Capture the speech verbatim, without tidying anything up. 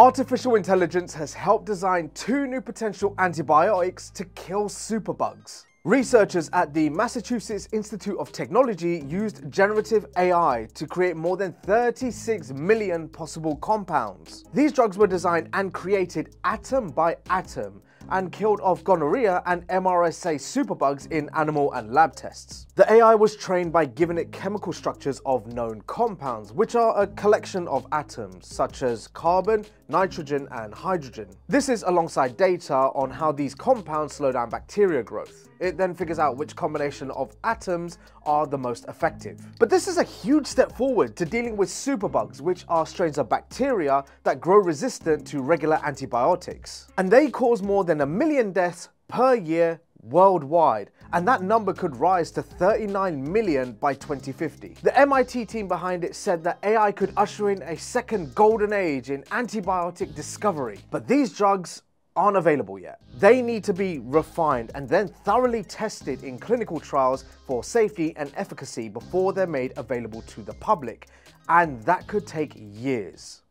Artificial intelligence has helped design two new potential antibiotics to kill superbugs. Researchers at the Massachusetts Institute of Technology used generative A I to create more than thirty-six million possible compounds. These drugs were designed and created atom by atom and killed off gonorrhea and M R S A superbugs in animal and lab tests. The A I was trained by giving it chemical structures of known compounds, which are a collection of atoms, such as carbon, nitrogen, and hydrogen. This is alongside data on how these compounds slow down bacteria growth. It then figures out which combination of atoms are the most effective. But this is a huge step forward to dealing with superbugs, which are strains of bacteria that grow resistant to regular antibiotics. And they cause more than a million deaths per year worldwide, and that number could rise to thirty-nine million by twenty fifty. The M I T team behind it said that A I could usher in a second golden age in antibiotic discovery, but these drugs aren't available yet. They need to be refined and then thoroughly tested in clinical trials for safety and efficacy before they're made available to the public, and that could take years.